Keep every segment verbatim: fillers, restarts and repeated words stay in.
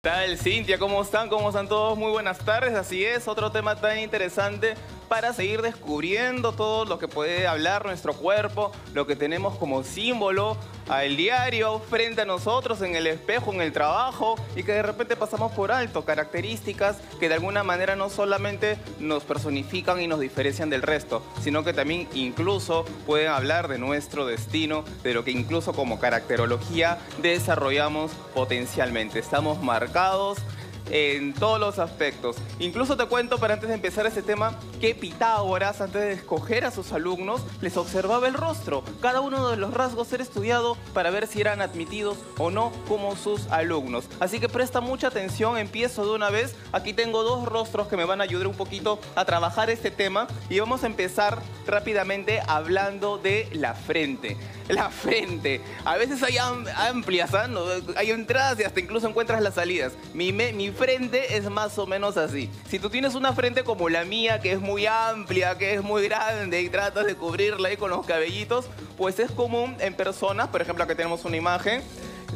¿Qué tal, Cintia? ¿Cómo están? ¿Cómo están todos? Muy buenas tardes. Así es, otro tema tan interesante para seguir descubriendo todo lo que puede hablar nuestro cuerpo, lo que tenemos como símbolo al diario, frente a nosotros, en el espejo, en el trabajo, y que de repente pasamos por alto, características que de alguna manera no solamente nos personifican y nos diferencian del resto, sino que también incluso pueden hablar de nuestro destino, de lo que incluso como caracterología desarrollamos potencialmente. Estamos marcados en todos los aspectos. Incluso te cuento, para antes de empezar este tema, que Pitágoras, antes de escoger a sus alumnos, les observaba el rostro. Cada uno de los rasgos era estudiado para ver si eran admitidos o no como sus alumnos. Así que presta mucha atención, empiezo de una vez. Aquí tengo dos rostros que me van a ayudar un poquito a trabajar este tema. Y vamos a empezar rápidamente hablando de la frente. La frente. A veces hay amplias, ¿eh? No, hay entradas y hasta incluso encuentras las salidas. Mi, me, mi frente es más o menos así. Si tú tienes una frente como la mía, que es muy amplia, que es muy grande, y tratas de cubrirla ahí con los cabellitos, pues es común en personas, por ejemplo, aquí tenemos una imagen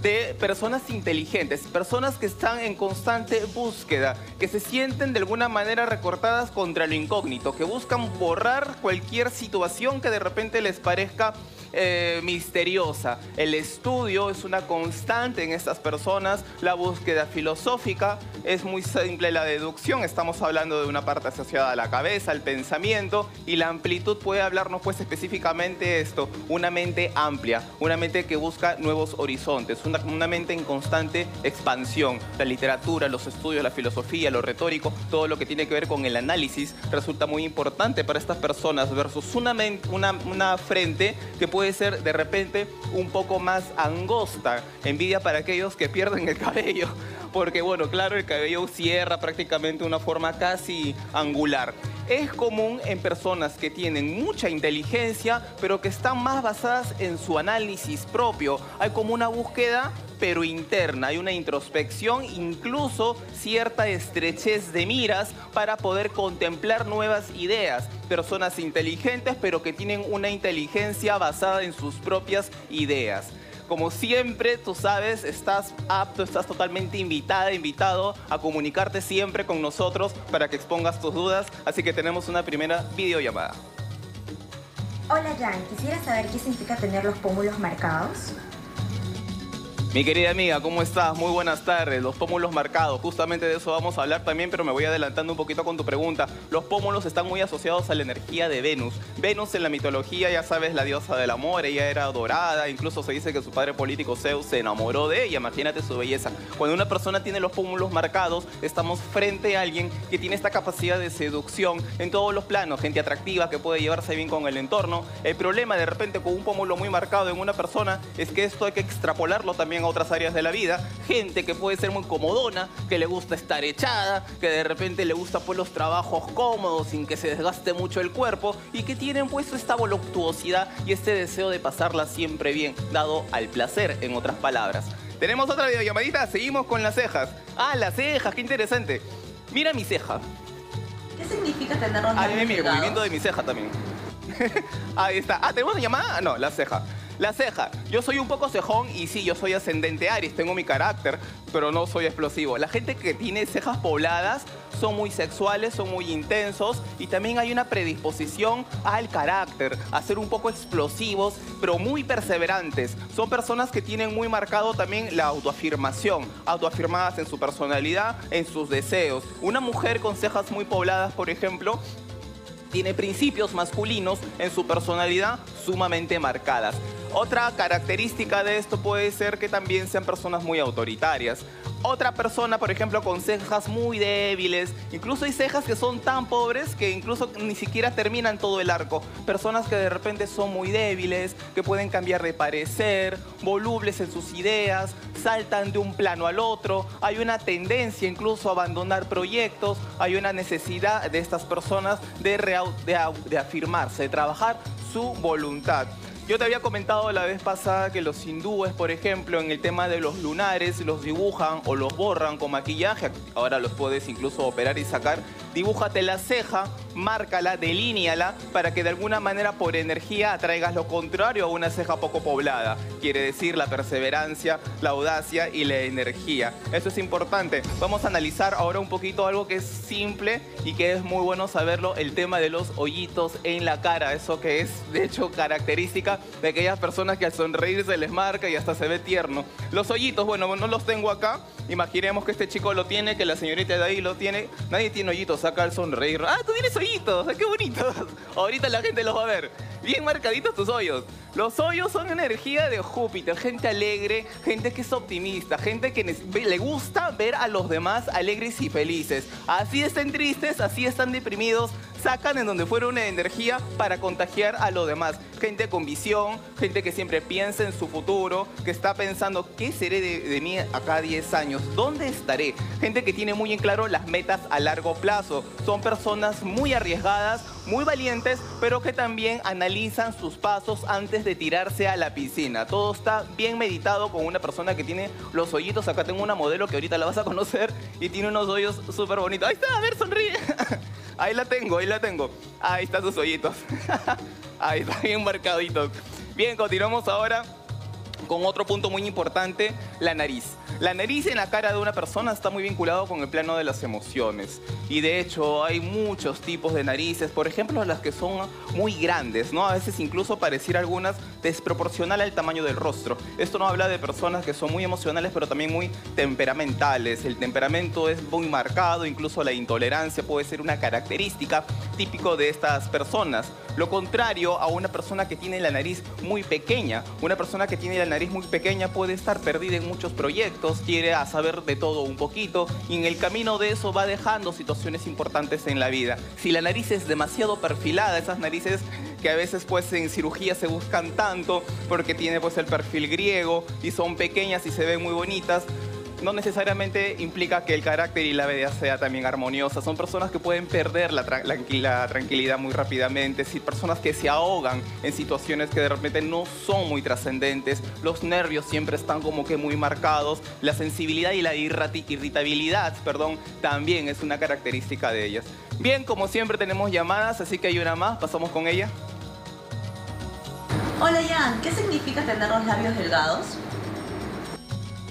de personas inteligentes, personas que están en constante búsqueda, que se sienten de alguna manera recortadas contra lo incógnito, que buscan borrar cualquier situación que de repente les parezca eh, misteriosa. El estudio es una constante en estas personas, la búsqueda filosófica es muy simple, la deducción, estamos hablando de una parte asociada a la cabeza, al pensamiento, y la amplitud puede hablarnos pues específicamente esto, una mente amplia, una mente que busca nuevos horizontes, Una, una mente en constante expansión. La literatura, los estudios, la filosofía, lo retórico, todo lo que tiene que ver con el análisis resulta muy importante para estas personas versus una, mente, una, una frente que puede ser de repente un poco más angosta. Envidia para aquellos que pierden el cabello, porque bueno, claro, el cabello cierra prácticamente de una forma casi angular. Es común en personas que tienen mucha inteligencia, pero que están más basadas en su análisis propio. Hay como una búsqueda, pero interna. Hay una introspección, incluso cierta estrechez de miras para poder contemplar nuevas ideas. Personas inteligentes, pero que tienen una inteligencia basada en sus propias ideas. Como siempre, tú sabes, estás apto, estás totalmente invitada, invitado a comunicarte siempre con nosotros para que expongas tus dudas. Así que tenemos una primera videollamada. Hola, Jhan. Quisiera saber qué significa tener los pómulos marcados. Mi querida amiga, ¿cómo estás? Muy buenas tardes. Los pómulos marcados, justamente de eso vamos a hablar también, pero me voy adelantando un poquito con tu pregunta. Los pómulos están muy asociados a la energía de Venus. Venus en la mitología, ya sabes, la diosa del amor, ella era adorada, incluso se dice que su padre político Zeus se enamoró de ella, imagínate su belleza. Cuando una persona tiene los pómulos marcados, estamos frente a alguien que tiene esta capacidad de seducción en todos los planos, gente atractiva que puede llevarse bien con el entorno. El problema de repente con un pómulo muy marcado en una persona es que esto hay que extrapolarlo también en otras áreas de la vida, gente que puede ser muy comodona, que le gusta estar echada, que de repente le gusta pues los trabajos cómodos sin que se desgaste mucho el cuerpo y que tienen pues esta voluptuosidad y este deseo de pasarla siempre bien, dado al placer, en otras palabras. Tenemos otra videollamadita, seguimos con las cejas. Ah, las cejas, qué interesante. Mira mi ceja. ¿Qué significa tener los labios ligados? Ah, el movimiento de mi ceja también. Ahí está. Ah, ¿tenemos una llamada? No, la ceja. La ceja. Yo soy un poco cejón y sí, yo soy ascendente Aries, tengo mi carácter, pero no soy explosivo. La gente que tiene cejas pobladas son muy sexuales, son muy intensos y también hay una predisposición al carácter, a ser un poco explosivos, pero muy perseverantes. Son personas que tienen muy marcado también la autoafirmación, autoafirmadas en su personalidad, en sus deseos. Una mujer con cejas muy pobladas, por ejemplo, tiene principios masculinos en su personalidad sumamente marcadas. Otra característica de esto puede ser que también sean personas muy autoritarias. Otra persona, por ejemplo, con cejas muy débiles. Incluso hay cejas que son tan pobres que incluso ni siquiera terminan todo el arco. Personas que de repente son muy débiles, que pueden cambiar de parecer, volubles en sus ideas, saltan de un plano al otro. Hay una tendencia incluso a abandonar proyectos. Hay una necesidad de estas personas de, de, de afirmarse, de trabajar su voluntad. Yo te había comentado la vez pasada que los hindúes, por ejemplo, en el tema de los lunares, los dibujan o los borran con maquillaje. Ahora los puedes incluso operar y sacar. Dibújate la ceja márcala, delíneala, para que de alguna manera por energía atraigas lo contrario a una ceja poco poblada. Quiere decir la perseverancia, la audacia y la energía. Eso es importante. Vamos a analizar ahora un poquito algo que es simple y que es muy bueno saberlo, el tema de los hoyitos en la cara. Eso que es, de hecho, característica de aquellas personas que al sonreír se les marca y hasta se ve tierno. Los hoyitos, bueno, no los tengo acá. Imaginemos que este chico lo tiene, que la señorita de ahí lo tiene. Nadie tiene hoyitos acá al sonreír. ¡Ah, tú tienes hoyitos! ¡Qué bonitos! Ahorita la gente los va a ver. Bien marcaditos tus hoyos. Los hoyos son energía de Júpiter. Gente alegre, gente que es optimista, gente que le gusta ver a los demás alegres y felices. Así estén tristes, así están deprimidos, sacan en donde fuera una energía para contagiar a los demás. Gente con visión, gente que siempre piensa en su futuro, que está pensando, ¿qué seré de, de mí acá diez años? ¿Dónde estaré? Gente que tiene muy en claro las metas a largo plazo. Son personas muy arriesgadas, muy valientes, pero que también analizan sus pasos antes de tirarse a la piscina. Todo está bien meditado con una persona que tiene los hoyitos. Acá tengo una modelo que ahorita la vas a conocer y tiene unos hoyos súper bonitos. Ahí está, a ver, sonríe. Ahí la tengo, ahí la tengo. Ahí están sus hoyitos. Ahí está, bien marcaditos. Bien, continuamos ahora con otro punto muy importante, la nariz. La nariz en la cara de una persona está muy vinculado con el plano de las emociones. Y de hecho hay muchos tipos de narices, por ejemplo las que son muy grandes, ¿no? A veces incluso pareciera algunas desproporcional al tamaño del rostro. Esto nos habla de personas que son muy emocionales pero también muy temperamentales. El temperamento es muy marcado, incluso la intolerancia puede ser una característica típica de estas personas. Lo contrario a una persona que tiene la nariz muy pequeña. Una persona que tiene la nariz muy pequeña puede estar perdida en muchos proyectos, quiere a saber de todo un poquito y en el camino de eso va dejando situaciones importantes en la vida. Si la nariz es demasiado perfilada, esas narices que a veces pues en cirugía se buscan tanto porque tiene pues el perfil griego y son pequeñas y se ven muy bonitas, no necesariamente implica que el carácter y la vida sea también armoniosa. Son personas que pueden perder la, tra la, la tranquilidad muy rápidamente, sí, personas que se ahogan en situaciones que de repente no son muy trascendentes. Los nervios siempre están como que muy marcados. La sensibilidad y la irritabilidad, perdón, también es una característica de ellas. Bien, como siempre tenemos llamadas, así que hay una más. Pasamos con ella. Hola, Jhan. ¿Qué significa tener los labios delgados?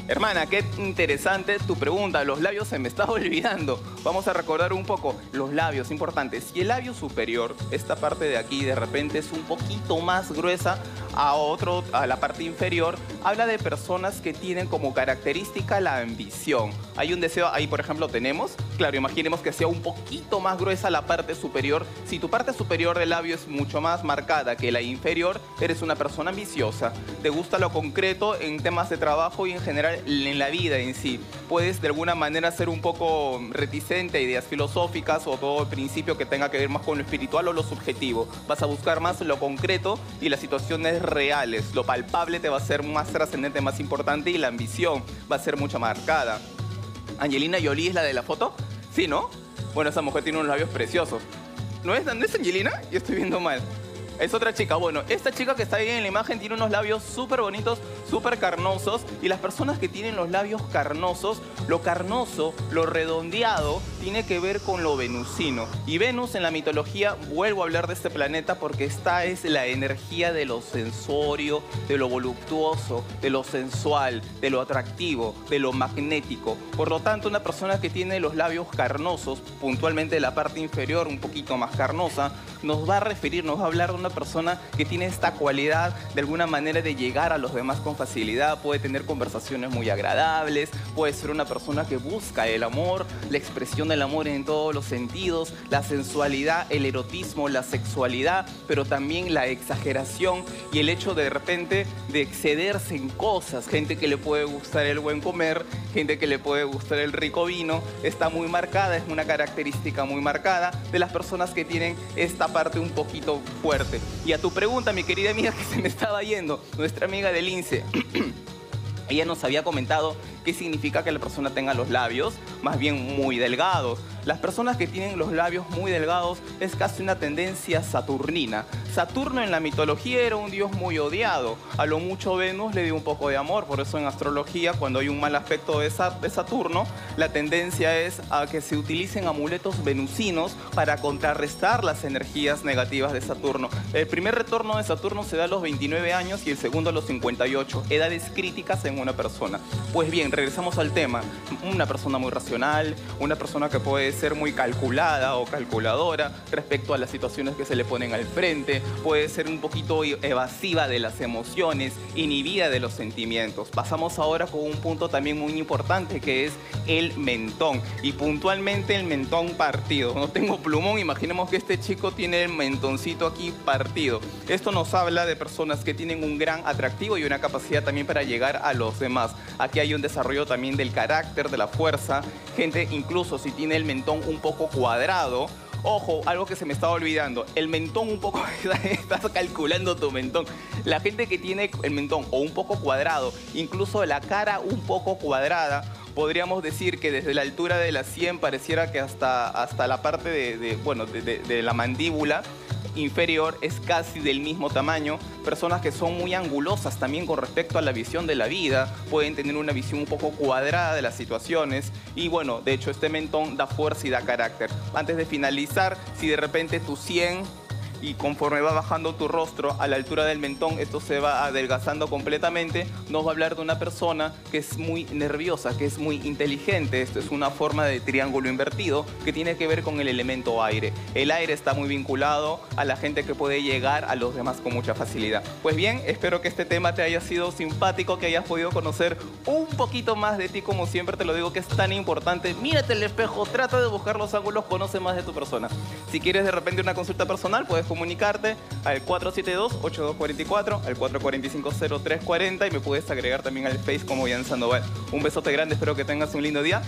Hermana, qué interesante tu pregunta. Los labios se me estaba olvidando. Vamos a recordar un poco. Los labios, importantes. Si el labio superior, esta parte de aquí, de repente es un poquito más gruesa a, otro, a la parte inferior, habla de personas que tienen como característica la ambición. Hay un deseo, ahí por ejemplo tenemos, claro, imaginemos que sea un poquito más gruesa la parte superior. Si tu parte superior del labio es mucho más marcada que la inferior, eres una persona ambiciosa. Te gusta lo concreto en temas de trabajo y en general en la vida en sí. Puedes de alguna manera ser un poco reticente a ideas filosóficas o todo el principio que tenga que ver más con lo espiritual o lo subjetivo. Vas a buscar más lo concreto y las situaciones reales. Lo palpable te va a ser más trascendente, más importante, y la ambición va a ser mucho más marcada. ¿Angelina Jolie es la de la foto? Sí, ¿no? Bueno, esa mujer tiene unos labios preciosos. ¿No es, ¿no es Angelina? Yo estoy viendo mal. Es otra chica. Bueno, esta chica que está ahí en la imagen tiene unos labios súper bonitos, súper carnosos. Y las personas que tienen los labios carnosos, lo carnoso, lo redondeado, tiene que ver con lo venusino. Y Venus en la mitología, vuelvo a hablar de este planeta porque esta es la energía de lo sensorio, de lo voluptuoso, de lo sensual, de lo atractivo, de lo magnético. Por lo tanto, una persona que tiene los labios carnosos, puntualmente la parte inferior un poquito más carnosa, nos va a referir, nos va a hablar de una persona que tiene esta cualidad de alguna manera de llegar a los demás con facilidad, puede tener conversaciones muy agradables, puede ser una persona que busca el amor, la expresión del amor en todos los sentidos, la sensualidad, el erotismo, la sexualidad, pero también la exageración y el hecho de, de repente de excederse en cosas. Gente que le puede gustar el buen comer, gente que le puede gustar el rico vino, está muy marcada, es una característica muy marcada de las personas que tienen esta parte un poquito fuerte. Y a tu pregunta, mi querida amiga que se me estaba yendo, nuestra amiga del I N S E, ella nos había comentado que significa que la persona tenga los labios más bien muy delgados. Las personas que tienen los labios muy delgados es casi una tendencia saturnina. Saturno en la mitología era un dios muy odiado. A lo mucho Venus le dio un poco de amor, por eso en astrología cuando hay un mal aspecto de Saturno, la tendencia es a que se utilicen amuletos venusinos para contrarrestar las energías negativas de Saturno. El primer retorno de Saturno se da a los veintinueve años y el segundo a los cincuenta y ocho, edades críticas en una persona. Pues bien, regresamos al tema. Una persona muy racional, una persona que puede ser muy calculada o calculadora respecto a las situaciones que se le ponen al frente, puede ser un poquito evasiva de las emociones, inhibida de los sentimientos. Pasamos ahora con un punto también muy importante que es el mentón, y puntualmente el mentón partido. No tengo plumón, imaginemos que este chico tiene el mentoncito aquí partido. Esto nos habla de personas que tienen un gran atractivo y una capacidad también para llegar a los demás. Aquí hay un desarrollo también del carácter, de la fuerza. Gente, incluso si tiene el mentón un poco cuadrado, ojo, algo que se me estaba olvidando, el mentón un poco, estás calculando tu mentón. La gente que tiene el mentón o un poco cuadrado, incluso la cara un poco cuadrada, podríamos decir que desde la altura de la sien pareciera que hasta, hasta la parte de, de, bueno, de, de, de la mandíbula inferior es casi del mismo tamaño. Personas que son muy angulosas también con respecto a la visión de la vida, pueden tener una visión un poco cuadrada de las situaciones y bueno, de hecho este mentón da fuerza y da carácter. Antes de finalizar, si de repente tu sien y conforme va bajando tu rostro a la altura del mentón, esto se va adelgazando completamente, nos va a hablar de una persona que es muy nerviosa, que es muy inteligente. Esto es una forma de triángulo invertido que tiene que ver con el elemento aire. El aire está muy vinculado a la gente que puede llegar a los demás con mucha facilidad. Pues bien, espero que este tema te haya sido simpático, que hayas podido conocer un poquito más de ti. Como siempre te lo digo que es tan importante, mírate el espejo, trata de buscar los ángulos, conoce más de tu persona. Si quieres de repente una consulta personal, puedes comunicarte al cuatro siete dos, ocho dos cuatro cuatro, al cuatro cuatro cinco, cero tres cuatro cero y me puedes agregar también al Face como Jhan Sandoval. Un besote grande, espero que tengas un lindo día.